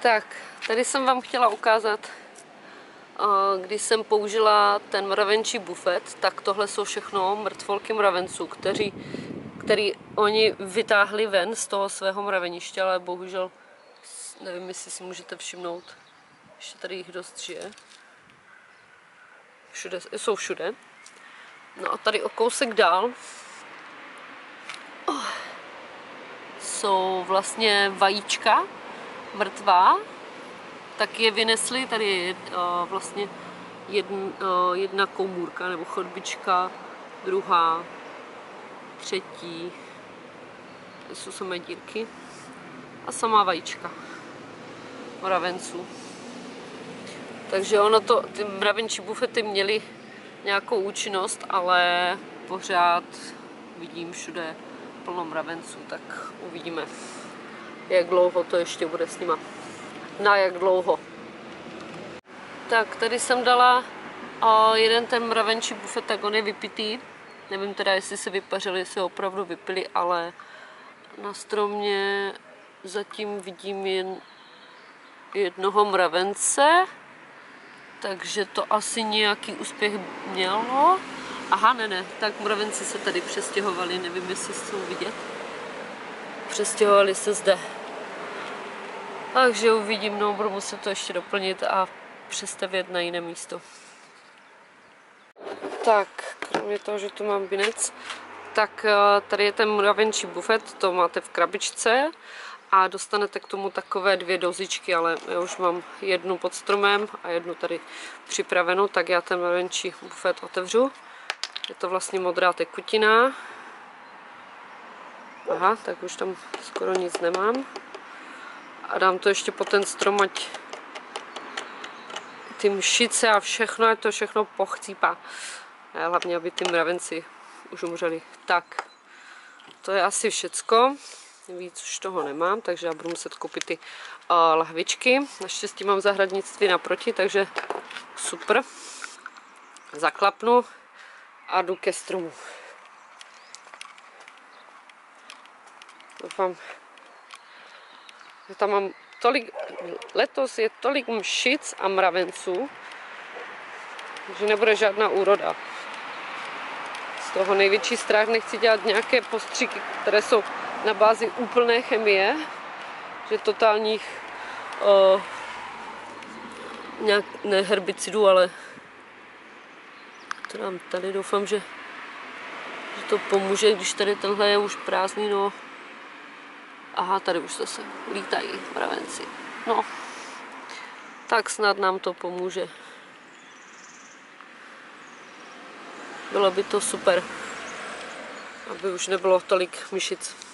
Tak, tady jsem vám chtěla ukázat, když jsem použila ten mravenčí bufet, tak tohle jsou všechno mrtvolky mravenců, který oni vytáhli ven z toho svého mraveniště, ale bohužel, nevím, jestli si můžete všimnout, ještě tady jich dost žije. Všude, jsou všude. No a tady o kousek dál jsou vlastně vajíčka mrtvá, tak je vynesli, tady je vlastně jedna komůrka nebo chodbička, druhá, třetí, to jsou samé dírky a samá vajíčka mravenců. Takže ono to, ty mravenčí bufety měly nějakou účinnost, ale pořád vidím všude plno mravenců, tak uvidíme, jak dlouho to ještě bude s nima. Na jak dlouho. Tak, tady jsem dala jeden ten mravenčí bufet, tak on je vypitý. Nevím teda, jestli se vypařili, jestli ho opravdu vypili, ale na stromě zatím vidím jen jednoho mravence, takže to asi nějaký úspěch mělo. Aha, ne, tak mravenci se tady přestěhovali, nevím, jestli jsou vidět. Přestěhovali se zde. Takže uvidím, no, budu muset to ještě doplnit a přestavět na jiné místo. Tak, kromě toho, že tu mám binec, tak tady je ten mravenčí bufet, to máte v krabičce a dostanete k tomu takové dvě dozičky, ale já už mám jednu pod stromem a jednu tady připravenou, tak já ten mravenčí bufet otevřu. Je to vlastně modrá tekutina. Aha, tak už tam skoro nic nemám. A dám to ještě po ten strom, ať ty mšice a všechno, ať to všechno pochcípá. A hlavně, aby ty mravenci už umřeli. Tak, to je asi všecko. Víc už toho nemám, takže já budu muset koupit ty lahvičky. Naštěstí mám zahradnictví naproti, takže super. Zaklapnu a jdu ke stromu. Doufám, tam mám tolik, letos je tolik mšic a mravenců, že nebude žádná úroda. Z toho největší strach, nechci dělat nějaké postřiky, které jsou na bázi úplné chemie, že totálních ne herbicidů, ale to dám tady, doufám, že to pomůže, když tady tenhle je už prázdný, no. Aha, tady už zase lítají mravenci. No, tak snad nám to pomůže. Bylo by to super, aby už nebylo tolik myšic.